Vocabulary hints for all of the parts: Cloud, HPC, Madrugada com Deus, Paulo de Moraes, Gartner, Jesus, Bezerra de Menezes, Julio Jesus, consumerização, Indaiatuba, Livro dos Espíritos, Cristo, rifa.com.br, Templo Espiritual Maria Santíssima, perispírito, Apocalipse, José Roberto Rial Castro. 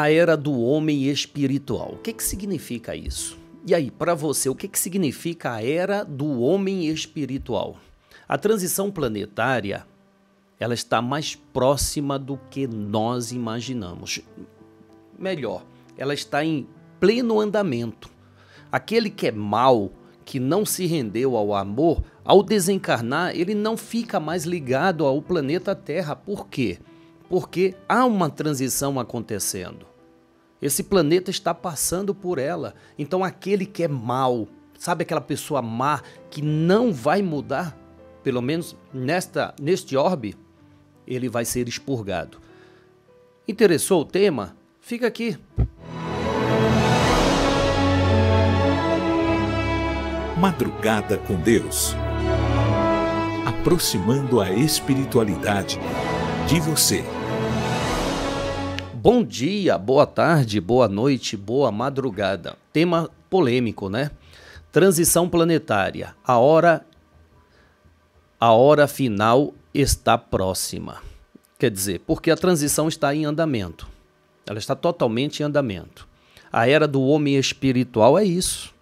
a era do homem espiritual. O que que significa isso? E aí, para você, o que que significa a era do homem espiritual? A transição planetária, ela está mais próxima do que nós imaginamos. Melhor, ela está em pleno andamento. Aquele que é mau, que não se rendeu ao amor, ao desencarnar, ele não fica mais ligado ao planeta Terra. Por quê? Porque há uma transição acontecendo. Esse planeta está passando por ela. Então aquele que é mau, sabe aquela pessoa má que não vai mudar, pelo menos neste orbe, ele vai ser expurgado. Interessou o tema? Fica aqui. Madrugada com Deus. Aproximando a espiritualidade de você. Bom dia, boa tarde, boa noite, boa madrugada. Tema polêmico, né? Transição planetária. A hora final está próxima. Quer dizer, porque a transição está em andamento. Ela está totalmente em andamento. A era do homem espiritual é isso.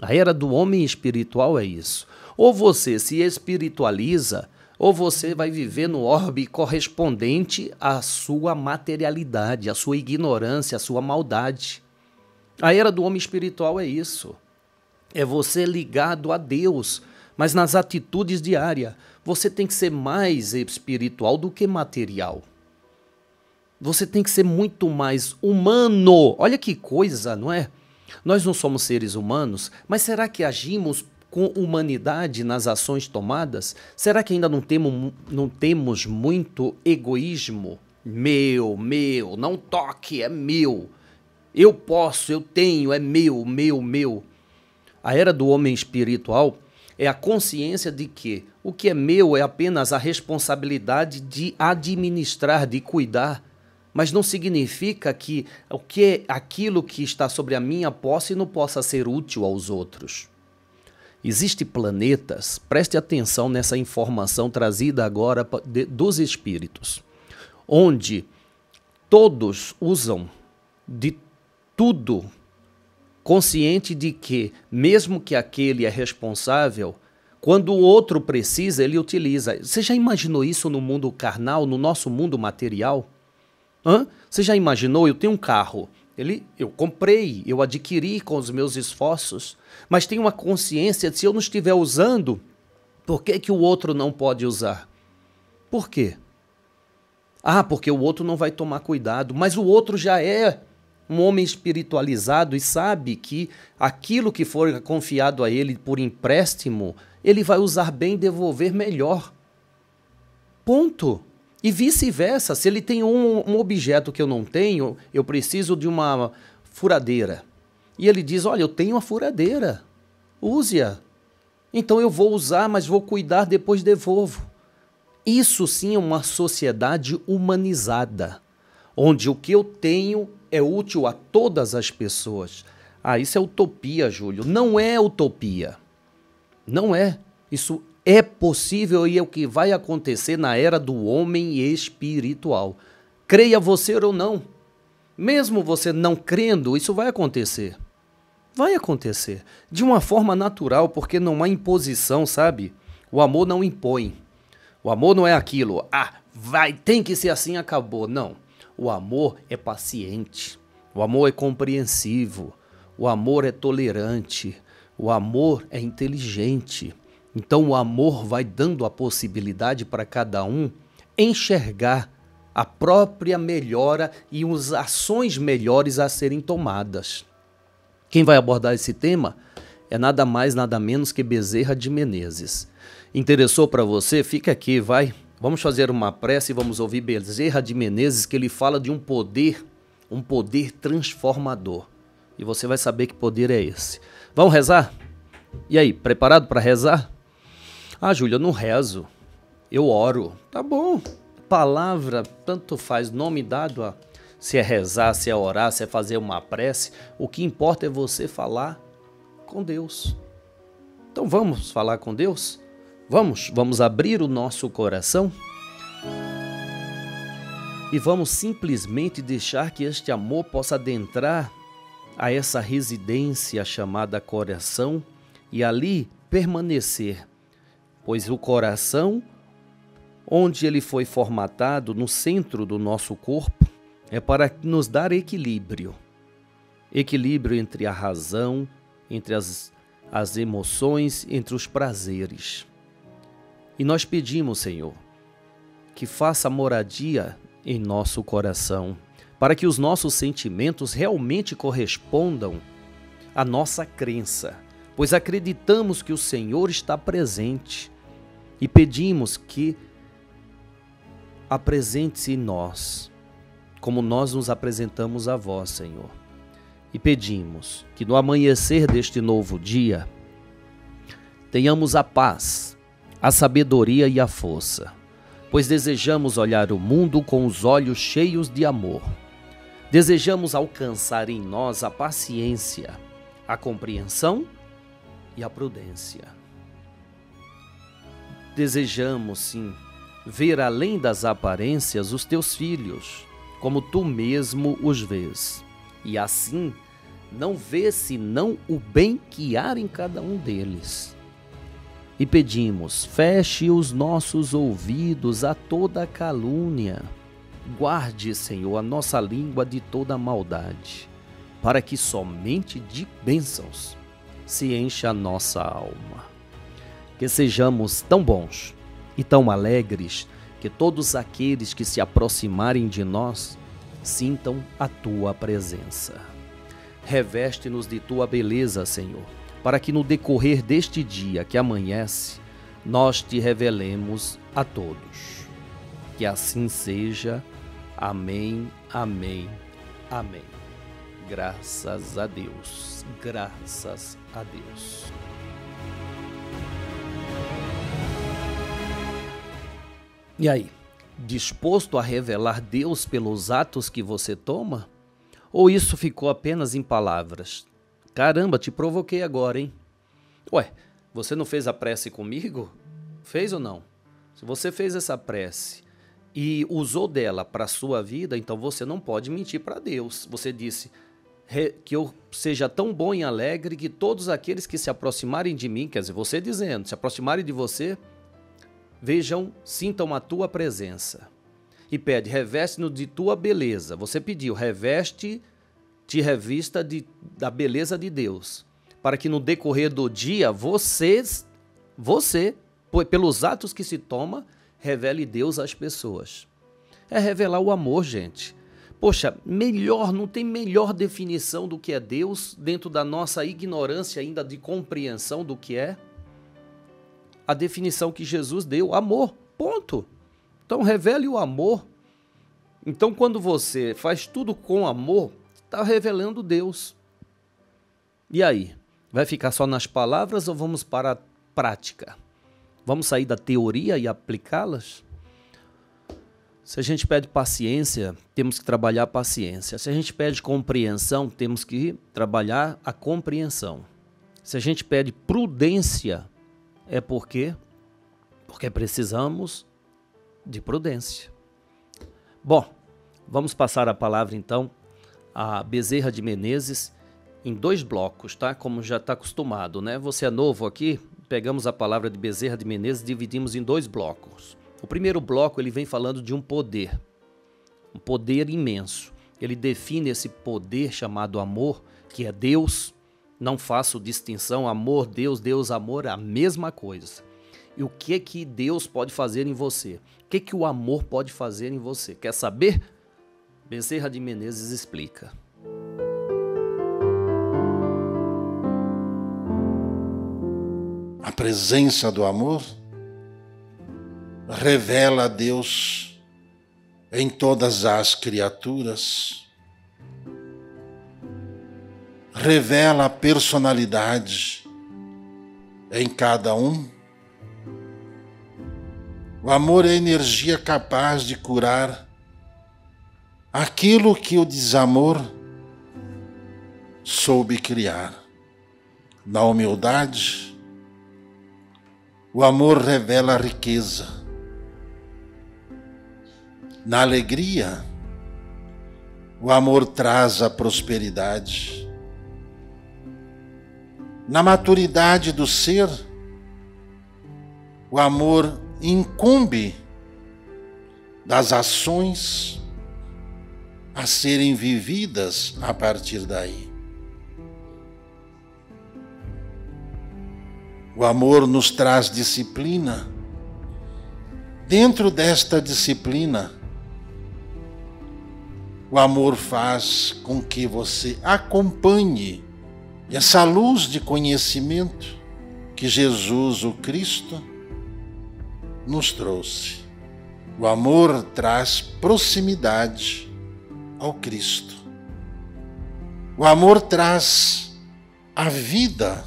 A era do homem espiritual é isso. Ou você se espiritualiza, ou você vai viver no orbe correspondente à sua materialidade, à sua ignorância, à sua maldade. A era do homem espiritual é isso. É você ligado a Deus. Mas nas atitudes diárias, você tem que ser mais espiritual do que material. Você tem que ser muito mais humano. Olha que coisa, não é? Nós não somos seres humanos, mas será que agimos com humanidade nas ações tomadas? Será que ainda não temos muito egoísmo? Meu, não toque, é meu. Eu posso, eu tenho, é meu. A era do homem espiritual é a consciência de que o que é meu é apenas a responsabilidade de administrar, de cuidar, mas não significa que aquilo que está sobre a minha posse não possa ser útil aos outros. Existem planetas, preste atenção nessa informação trazida agora dos espíritos, onde todos usam de tudo, consciente de que, mesmo que aquele é responsável, quando o outro precisa, ele utiliza. Você já imaginou isso no mundo carnal, no nosso mundo material? Hã? Você já imaginou? Eu tenho um carro, eu comprei, eu adquiri com os meus esforços, mas tenho uma consciência de se eu não estiver usando, por que que o outro não pode usar? Por quê? Ah, porque o outro não vai tomar cuidado, mas o outro já é um homem espiritualizado e sabe que aquilo que for confiado a ele por empréstimo, ele vai usar bem e devolver melhor. Ponto. E vice-versa, se ele tem um objeto que eu não tenho, eu preciso de uma furadeira. E ele diz, olha, eu tenho uma furadeira, use-a. Então eu vou usar, mas vou cuidar, depois devolvo. Isso sim é uma sociedade humanizada, onde o que eu tenho é útil a todas as pessoas. Ah, isso é utopia, Júlio. Não é utopia. Não é. Isso é possível e é o que vai acontecer na era do homem espiritual. Creia você ou não. Mesmo você não crendo, isso vai acontecer. Vai acontecer. De uma forma natural, porque não há imposição, sabe? O amor não impõe. O amor não é aquilo. Ah, vai, tem que ser assim, acabou. Não. O amor é paciente, o amor é compreensivo, o amor é tolerante, o amor é inteligente. Então o amor vai dando a possibilidade para cada um enxergar a própria melhora e as ações melhores a serem tomadas. Quem vai abordar esse tema é nada mais, nada menos que Bezerra de Menezes. Interessou para você? Fica aqui, vai. Vamos fazer uma prece e vamos ouvir Bezerra de Menezes, que ele fala de um poder transformador. E você vai saber que poder é esse. Vamos rezar? E aí, preparado para rezar? Ah, Júlio, eu não rezo, eu oro. Tá bom, palavra, tanto faz, nome dado, se é rezar, se é orar, se é fazer uma prece, o que importa é você falar com Deus. Então vamos falar com Deus? Vamos abrir o nosso coração e vamos simplesmente deixar que este amor possa adentrar a essa residência chamada coração e ali permanecer, pois o coração, onde ele foi formatado no centro do nosso corpo, é para nos dar equilíbrio. Equilíbrio entre a razão, entre as emoções, entre os prazeres. E nós pedimos, Senhor, que faça moradia em nosso coração, para que os nossos sentimentos realmente correspondam à nossa crença, pois acreditamos que o Senhor está presente e pedimos que apresente-se em nós, como nós nos apresentamos a vós, Senhor. E pedimos que no amanhecer deste novo dia tenhamos a paz, a sabedoria e a força, pois desejamos olhar o mundo com os olhos cheios de amor. Desejamos alcançar em nós a paciência, a compreensão e a prudência. Desejamos, sim, ver além das aparências os teus filhos, como tu mesmo os vês, e assim não vê senão o bem que há em cada um deles. E pedimos, feche os nossos ouvidos a toda calúnia. Guarde, Senhor, a nossa língua de toda maldade, para que somente de bênçãos se encha a nossa alma. Que sejamos tão bons e tão alegres, que todos aqueles que se aproximarem de nós sintam a tua presença. Reveste-nos de tua beleza, Senhor, para que no decorrer deste dia que amanhece, nós te revelemos a todos. Que assim seja. Amém, amém, amém. Graças a Deus, graças a Deus. E aí, disposto a revelar Deus pelos atos que você toma? Ou isso ficou apenas em palavras? Caramba, te provoquei agora, hein? Ué, você não fez a prece comigo? Fez ou não? Se você fez essa prece e usou dela para a sua vida, então você não pode mentir para Deus. Você disse que eu seja tão bom e alegre que todos aqueles que se aproximarem de mim, quer dizer, você dizendo, se aproximarem de você, vejam, sintam a tua presença. E pede, reveste-nos de tua beleza. Você pediu, te revista da beleza de Deus, para que no decorrer do dia, você, pelos atos que se toma, revele Deus às pessoas. É revelar o amor, gente. Poxa, melhor, não tem melhor definição do que é Deus, dentro da nossa ignorância ainda de compreensão do que é a definição que Jesus deu, amor, ponto. Então revele o amor. Então quando você faz tudo com amor, está revelando Deus. E aí? Vai ficar só nas palavras ou vamos para a prática? Vamos sair da teoria e aplicá-las? Se a gente pede paciência, temos que trabalhar a paciência. Se a gente pede compreensão, temos que trabalhar a compreensão. Se a gente pede prudência, é porque precisamos de prudência. Bom, vamos passar a palavra então a Bezerra de Menezes em dois blocos, tá? Como já está acostumado, né? Você é novo aqui, pegamos a palavra de Bezerra de Menezes e dividimos em dois blocos. O primeiro bloco ele vem falando de um poder imenso. Ele define esse poder chamado amor, que é Deus. Não faço distinção, amor, Deus, Deus, amor, a mesma coisa. E o que que Deus pode fazer em você? O que que o amor pode fazer em você? Quer saber? Bezerra de Menezes explica. A presença do amor revela a Deus em todas as criaturas, revela a personalidade em cada um. O amor é energia capaz de curar aquilo que o desamor soube criar. Na humildade, o amor revela a riqueza. na alegria. O amor traz a prosperidade. Na maturidade do ser, o amor incumbe das ações a serem vividas a partir daí. O amor nos traz disciplina. Dentro desta disciplina, o amor faz com que você acompanhe essa luz de conhecimento que Jesus, o Cristo, nos trouxe. O amor traz proximidade ao Cristo. O amor traz a vida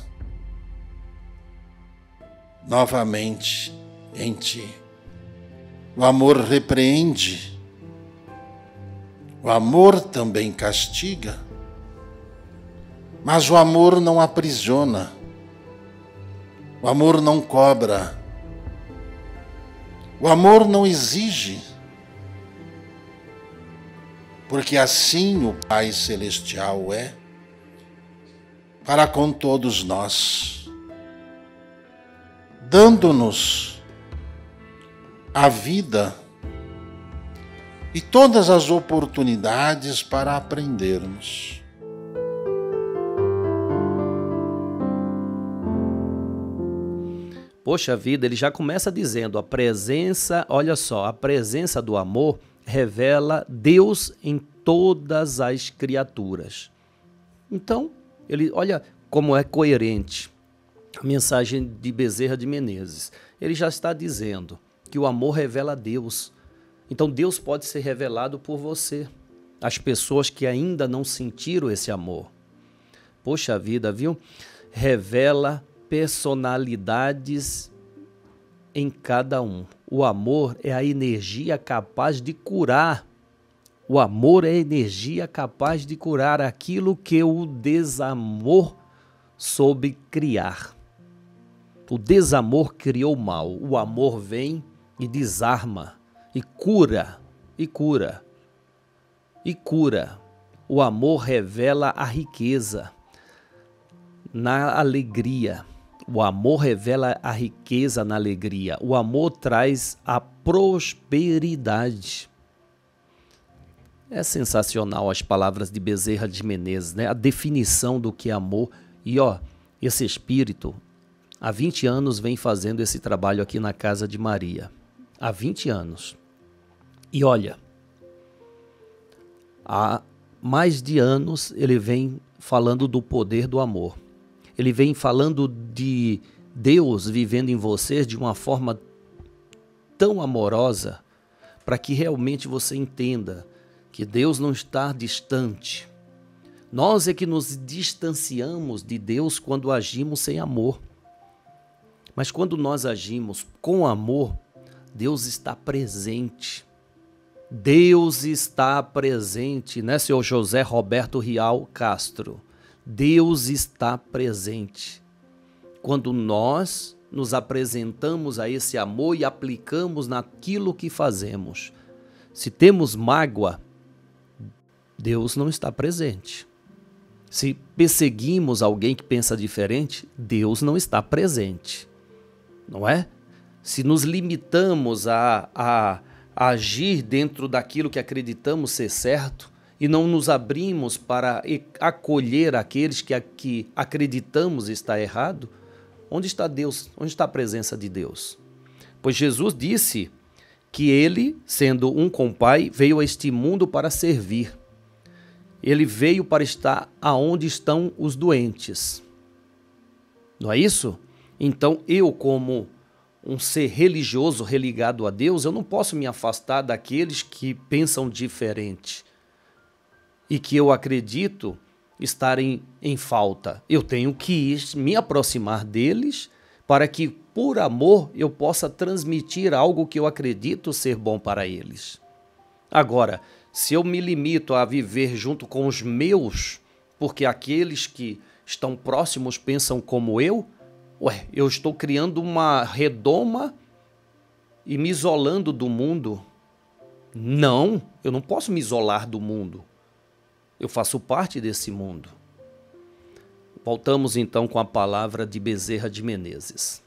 novamente em ti. O amor repreende. O amor também castiga, mas o amor não aprisiona, o amor não cobra, o amor não exige, porque assim o Pai Celestial é para com todos nós, dando-nos a vida e todas as oportunidades para aprendermos. Poxa vida, ele já começa dizendo, a presença, olha só, a presença do amor revela Deus em todas as criaturas. Então, ele olha como é coerente a mensagem de Bezerra de Menezes. Ele já está dizendo que o amor revela Deus. Então Deus pode ser revelado por você, as pessoas que ainda não sentiram esse amor. Poxa vida, viu? Revela personalidades em cada um. O amor é a energia capaz de curar. O amor é a energia capaz de curar aquilo que o desamor soube criar. O desamor criou o mal. O amor vem e desarma. E cura. O amor revela a riqueza na alegria. O amor revela a riqueza na alegria. O amor traz a prosperidade. É sensacional as palavras de Bezerra de Menezes, né? A definição do que é amor. E ó, esse espírito, há 20 anos vem fazendo esse trabalho aqui na Casa de Maria. Há 20 anos. E olha, há mais de anos ele vem falando do poder do amor. Ele vem falando de Deus vivendo em você de uma forma tão amorosa para que realmente você entenda que Deus não está distante. Nós é que nos distanciamos de Deus quando agimos sem amor. Mas quando nós agimos com amor, Deus está presente. Deus está presente, né, senhor José Roberto Rial Castro? Deus está presente. Quando nós nos apresentamos a esse amor e aplicamos naquilo que fazemos. Se temos mágoa, Deus não está presente. Se perseguimos alguém que pensa diferente, Deus não está presente. Não é? Se nos limitamos a agir dentro daquilo que acreditamos ser certo e não nos abrimos para acolher aqueles que acreditamos estar errado, onde está Deus? Onde está a presença de Deus? Pois Jesus disse que ele, sendo um com o Pai, veio a este mundo para servir. Ele veio para estar aonde estão os doentes. Não é isso? Então eu, como um ser religioso religado a Deus, eu não posso me afastar daqueles que pensam diferente e que eu acredito estarem em falta. Eu tenho que me aproximar deles para que, por amor, eu possa transmitir algo que eu acredito ser bom para eles. Agora, se eu me limito a viver junto com os meus, porque aqueles que estão próximos pensam como eu, ué, eu estou criando uma redoma e me isolando do mundo. Não, eu não posso me isolar do mundo. Eu faço parte desse mundo. Voltamos então com a palavra de Bezerra de Menezes.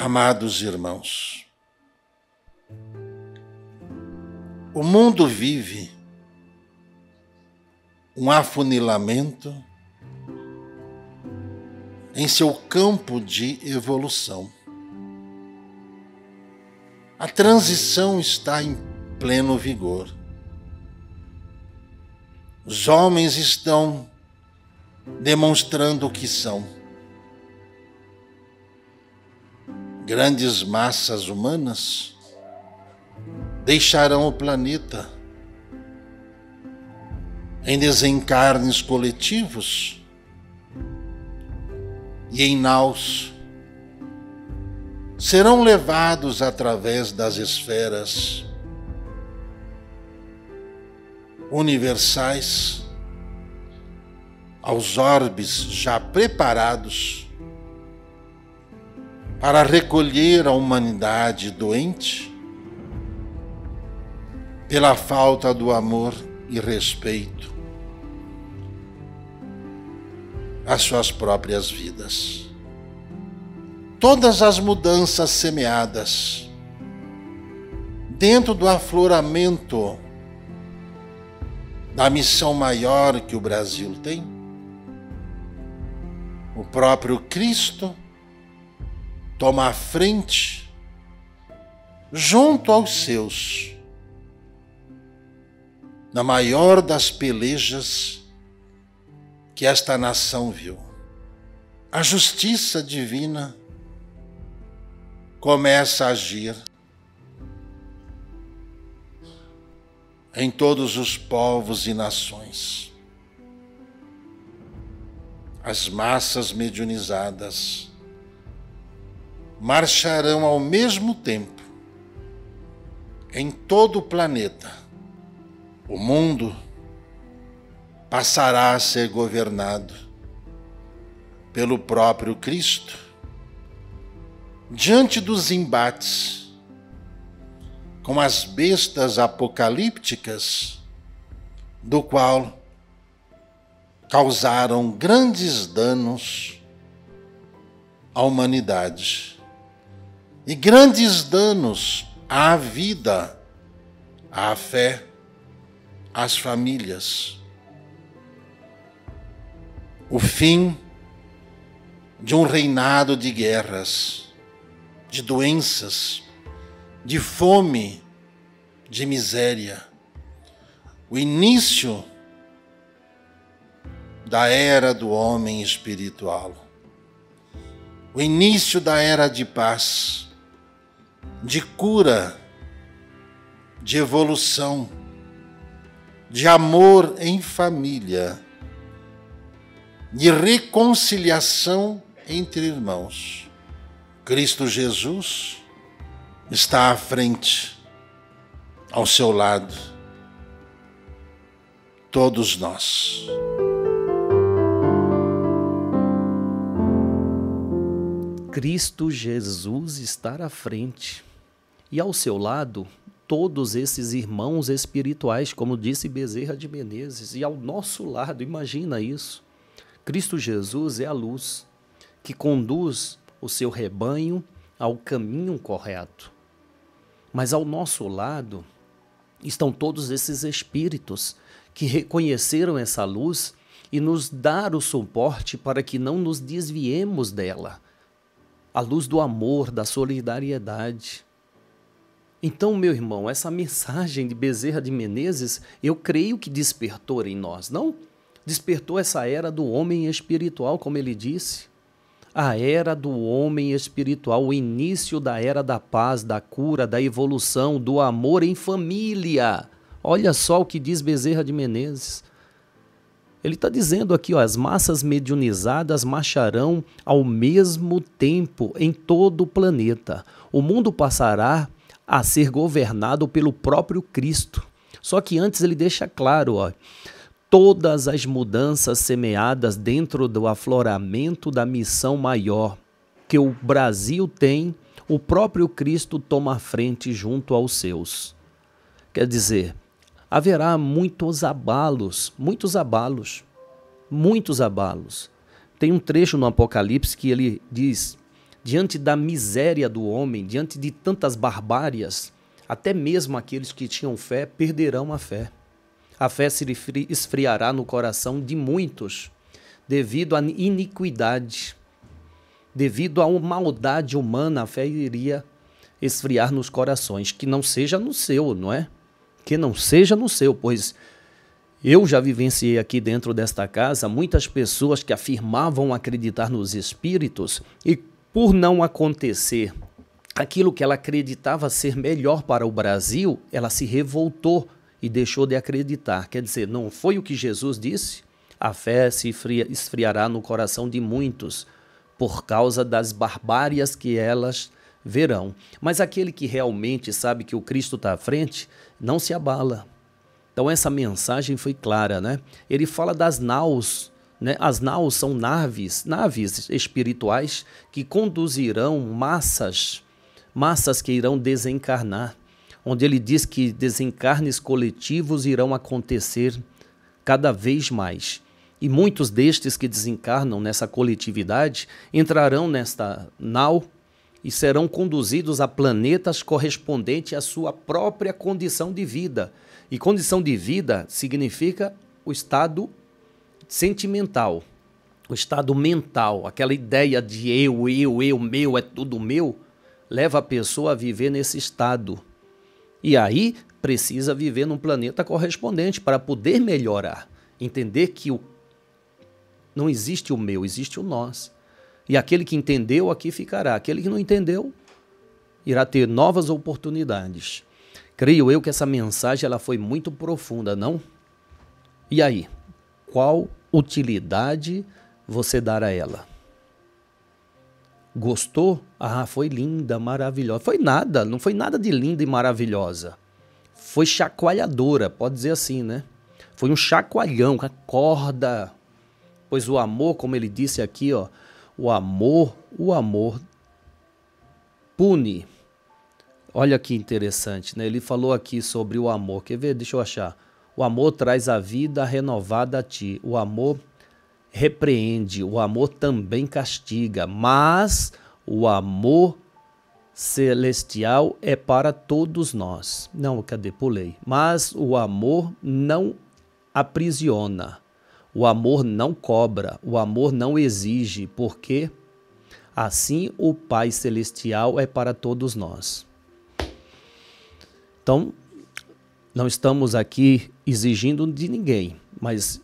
Amados irmãos, o mundo vive um afunilamento em seu campo de evolução. A transição está em pleno vigor. Os homens estão demonstrando o que são. Grandes massas humanas deixarão o planeta em desencarnes coletivos e em naus. Serão levados através das esferas universais aos orbes já preparados para recolher a humanidade doente pela falta do amor e respeito às suas próprias vidas. Todas as mudanças semeadas dentro do afloramento da missão maior que o Brasil tem, o próprio Cristo toma a frente junto aos seus, na maior das pelejas que esta nação viu. A justiça divina começa a agir em todos os povos e nações. As massas mediunizadas marcharão ao mesmo tempo em todo o planeta. O mundo passará a ser governado pelo próprio Cristo. Diante dos embates com as bestas apocalípticas, do qual causaram grandes danos à humanidade e grandes danos à vida, à fé, às famílias. O fim de um reinado de guerras, de doenças, de fome, de miséria. O início da era do homem espiritual. O início da era de paz, de cura, de evolução, de amor em família, de reconciliação entre irmãos. Cristo Jesus está à frente, ao seu lado, todos nós. Cristo Jesus está à frente e ao seu lado todos esses irmãos espirituais, como disse Bezerra de Menezes, e ao nosso lado, imagina isso. Cristo Jesus é a luz que conduz o seu rebanho ao caminho correto. Mas ao nosso lado estão todos esses espíritos que reconheceram essa luz e nos dar o suporte para que não nos desviemos dela. A luz do amor, da solidariedade. Então, meu irmão, essa mensagem de Bezerra de Menezes, eu creio que despertou em nós, não? Despertou essa era do homem espiritual, como ele disse. A era do homem espiritual, o início da era da paz, da cura, da evolução, do amor em família. Olha só o que diz Bezerra de Menezes. Ele está dizendo aqui, ó, as massas mediunizadas marcharão ao mesmo tempo em todo o planeta. O mundo passará a ser governado pelo próprio Cristo. Só que antes ele deixa claro, ó, todas as mudanças semeadas dentro do afloramento da missão maior que o Brasil tem, o próprio Cristo toma a frente junto aos seus. Quer dizer, haverá muitos abalos. Tem um trecho no Apocalipse que ele diz, diante da miséria do homem, diante de tantas barbárias, até mesmo aqueles que tinham fé perderão a fé. A fé se esfriará no coração de muitos, devido à iniquidade, devido à maldade humana, a fé iria esfriar nos corações, que não seja no seu, não é? Que não seja no seu, pois eu já vivenciei aqui dentro desta casa muitas pessoas que afirmavam acreditar nos espíritos e por não acontecer aquilo que ela acreditava ser melhor para o Brasil, ela se revoltou e deixou de acreditar. Quer dizer, não foi o que Jesus disse? A fé se esfriará no coração de muitos por causa das barbárias que elas verão. Mas aquele que realmente sabe que o Cristo está à frente, não se abala. Então essa mensagem foi clara, né? Ele fala das naus, né? As naus são naves espirituais que conduzirão massas que irão desencarnar, onde ele diz que desencarnes coletivos irão acontecer cada vez mais. E muitos destes que desencarnam nessa coletividade entrarão nesta nau e serão conduzidos a planetas correspondentes à sua própria condição de vida. E condição de vida significa o estado sentimental, o estado mental, aquela ideia de eu, meu, é tudo meu, leva a pessoa a viver nesse estado. E aí precisa viver num planeta correspondente para poder melhorar, entender que não existe o meu, existe o nós. E aquele que entendeu aqui ficará, aquele que não entendeu irá ter novas oportunidades. Creio eu que essa mensagem ela foi muito profunda, não? E aí, qual utilidade você dará a ela? Gostou? Ah, foi linda, maravilhosa. Foi nada, não foi nada de linda e maravilhosa. Foi chacoalhadora, pode dizer assim, né? Foi um chacoalhão, acorda. Pois o amor, como ele disse aqui, ó, O amor pune. Olha que interessante, né? Ele falou aqui sobre o amor. Quer ver? Deixa eu achar. O amor traz a vida renovada a ti. O amor repreende. O amor também castiga. Mas o amor celestial é para todos nós. Não, cadê? Pulei. Mas o amor não aprisiona. O amor não cobra, o amor não exige, porque assim o Pai Celestial é para todos nós. Então, não estamos aqui exigindo de ninguém, mas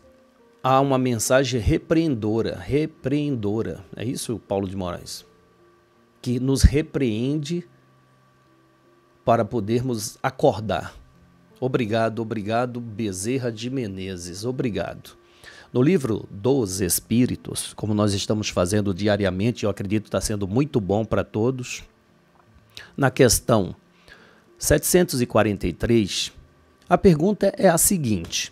há uma mensagem repreendora, é isso, Paulo de Moraes? Que nos repreende para podermos acordar. Obrigado, Bezerra de Menezes, obrigado. No Livro dos Espíritos, como nós estamos fazendo diariamente, eu acredito que está sendo muito bom para todos. Na questão 743, a pergunta é a seguinte: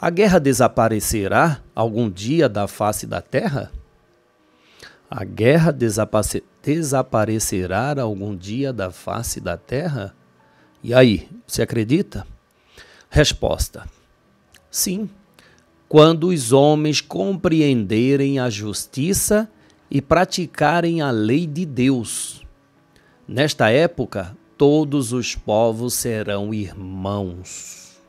a guerra desaparecerá algum dia da face da Terra? A guerra desaparecerá algum dia da face da Terra? E aí, você acredita? Resposta: sim, quando os homens compreenderem a justiça e praticarem a lei de Deus. Nesta época, todos os povos serão irmãos.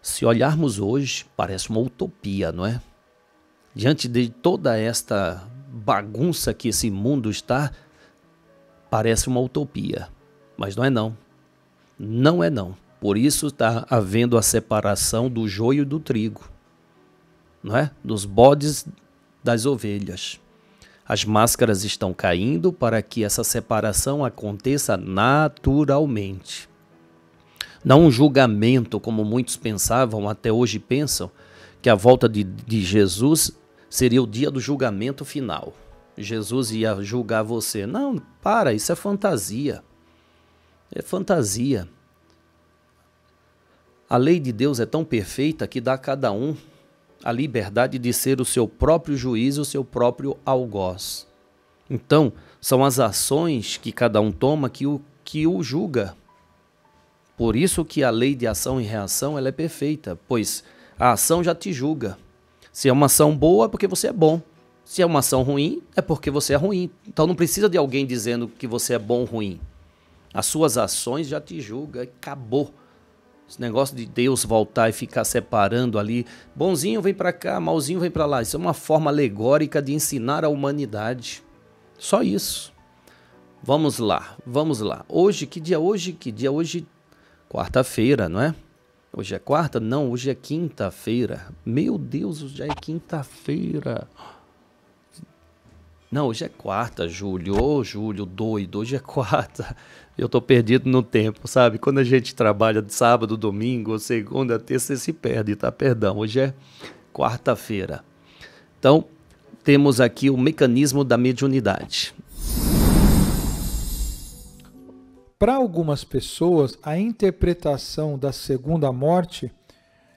Se olharmos hoje, parece uma utopia, não é? Diante de toda esta bagunça que esse mundo está, parece uma utopia, mas não é não. Não é não. Por isso está havendo a separação do joio e do trigo, não é? Dos bodes das ovelhas. As máscaras estão caindo para que essa separação aconteça naturalmente. Não um julgamento, como muitos pensavam, até hoje pensam, que a volta de Jesus seria o dia do julgamento final. Jesus ia julgar você. Não, para, isso é fantasia. É fantasia. A lei de Deus é tão perfeita que dá a cada um a liberdade de ser o seu próprio juiz, o seu próprio algoz. Então, são as ações que cada um toma que o julga. Por isso que a lei de ação e reação ela é perfeita, pois a ação já te julga. Se é uma ação boa, é porque você é bom. Se é uma ação ruim, é porque você é ruim. Então não precisa de alguém dizendo que você é bom ou ruim. As suas ações já te julgam e acabou. Esse negócio de Deus voltar e ficar separando ali, bonzinho vem para cá, malzinho vem para lá. Isso é uma forma alegórica de ensinar a humanidade. Só isso. Vamos lá, vamos lá. Hoje, que dia hoje? Que dia hoje? Quarta-feira, não é? Hoje é quarta? Não, hoje é quinta-feira. Meu Deus, já é quinta-feira. Não, hoje é quarta, Júlio. Ô, Júlio, doido, hoje é quarta. Eu tô perdido no tempo, sabe? Quando a gente trabalha de sábado, domingo, segunda, terça, você se perde, tá? Perdão, hoje é quarta-feira. Então, temos aqui o mecanismo da mediunidade. Para algumas pessoas, a interpretação da segunda morte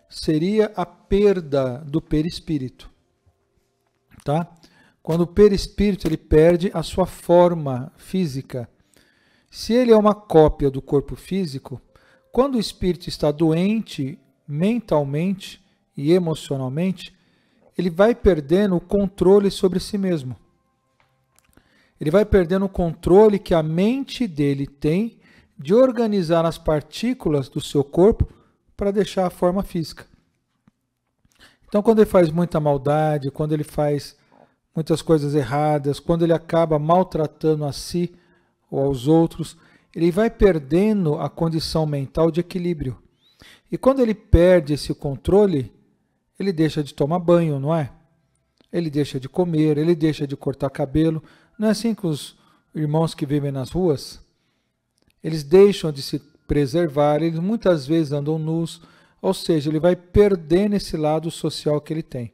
seria a perda do perispírito, tá? Quando o perispírito ele perde a sua forma física. Se ele é uma cópia do corpo físico, quando o espírito está doente mentalmente e emocionalmente, ele vai perdendo o controle sobre si mesmo. Ele vai perdendo o controle que a mente dele tem de organizar as partículas do seu corpo para deixar a forma física. Então, quando ele faz muita maldade, quando ele faz muitas coisas erradas, quando ele acaba maltratando a si ou aos outros, ele vai perdendo a condição mental de equilíbrio. E quando ele perde esse controle, ele deixa de tomar banho, não é? Ele deixa de comer, ele deixa de cortar cabelo. Não é assim que os irmãos que vivem nas ruas, eles deixam de se preservar, eles muitas vezes andam nus, ou seja, ele vai perdendo esse lado social que ele tem.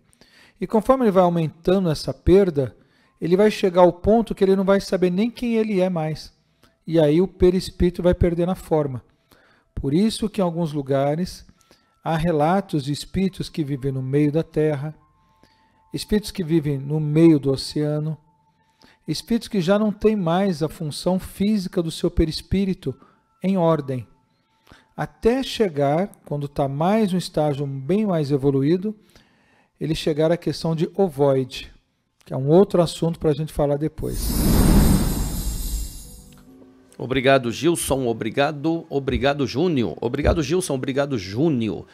E conforme ele vai aumentando essa perda, ele vai chegar ao ponto que ele não vai saber nem quem ele é mais. E aí o perispírito vai perdendo a forma. Por isso que em alguns lugares há relatos de espíritos que vivem no meio da terra, espíritos que vivem no meio do oceano, espíritos que já não têm mais a função física do seu perispírito em ordem. Até chegar, quando está mais um estágio bem mais evoluído, ele chegar à questão de ovoide, que é um outro assunto para a gente falar depois. Obrigado, Gilson. Obrigado, obrigado, Júnior. Obrigado, Gilson. Obrigado, Júnior.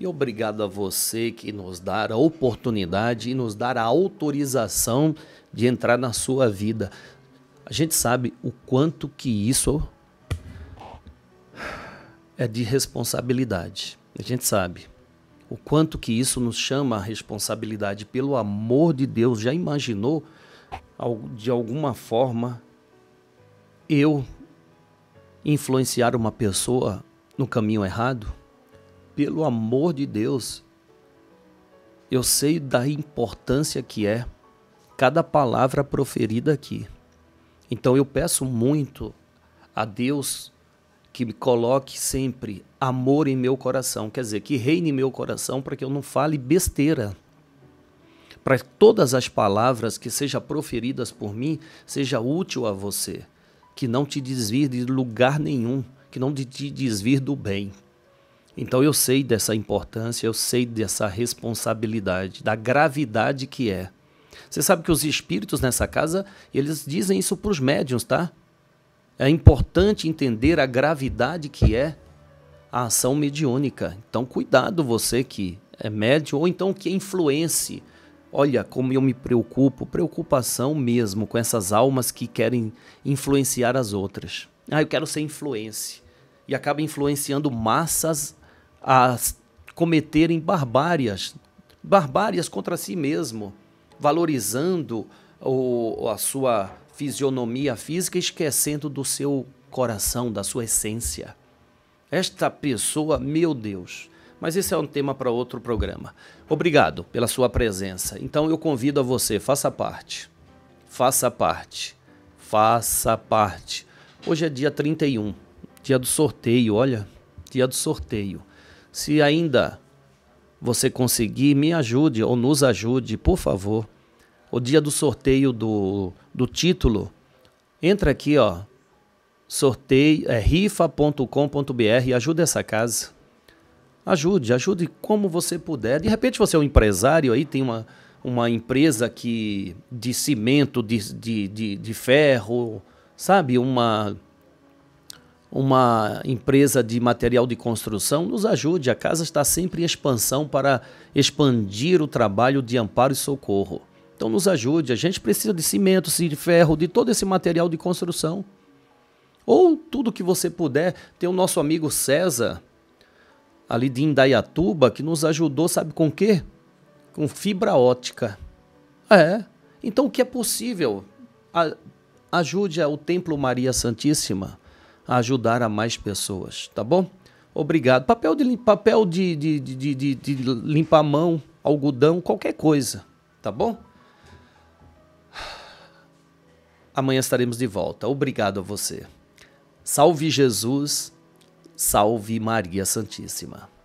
E obrigado a você que nos dá a oportunidade e nos dá a autorização de entrar na sua vida. A gente sabe o quanto que isso é de responsabilidade. A gente sabe o quanto que isso nos chama a responsabilidade. Pelo amor de Deus, já imaginou, de alguma forma, eu influenciar uma pessoa no caminho errado? Pelo amor de Deus, eu sei da importância que é cada palavra proferida aqui. Então eu peço muito a Deus que me coloque sempre amor em meu coração, quer dizer, que reine em meu coração para que eu não fale besteira. Para que todas as palavras que sejam proferidas por mim seja útil a você, que não te desvie de lugar nenhum, que não te desvie do bem. Então eu sei dessa importância, eu sei dessa responsabilidade, da gravidade que é. Você sabe que os espíritos nessa casa, eles dizem isso para os médiuns, tá? É importante entender a gravidade que é a ação mediúnica. Então cuidado você que é médium ou então que influencie. Olha como eu me preocupo, preocupação mesmo com essas almas que querem influenciar as outras. Ah, eu quero ser influência. E acaba influenciando massas a cometerem barbárias contra si mesmo, valorizando a sua fisionomia física, esquecendo do seu coração, da sua essência. Esta pessoa, meu Deus, mas esse é um tema para outro programa. Obrigado pela sua presença. Então eu convido a você, faça parte, faça parte, faça parte. Hoje é dia 31, dia do sorteio, olha, dia do sorteio. Se ainda você conseguir, me ajude ou nos ajude, por favor. O dia do sorteio do título, entra aqui, ó, sorteio, rifa.com.br e ajude essa casa. Ajude como você puder. De repente você é um empresário aí, tem uma empresa que, de cimento, de ferro, sabe? Uma empresa de material de construção, nos ajude. A casa está sempre em expansão para expandir o trabalho de amparo e socorro. Então nos ajude. A gente precisa de cimento, de ferro, de todo esse material de construção. Ou tudo que você puder. Tem o nosso amigo César, ali de Indaiatuba, que nos ajudou, sabe com quê? Com fibra ótica. É. Então o que é possível? Ajude o Templo Maria Santíssima a ajudar a mais pessoas, tá bom? Obrigado. Papel de limpar a mão, algodão, qualquer coisa, tá bom? Amanhã estaremos de volta. Obrigado a você. Salve Jesus, salve Maria Santíssima.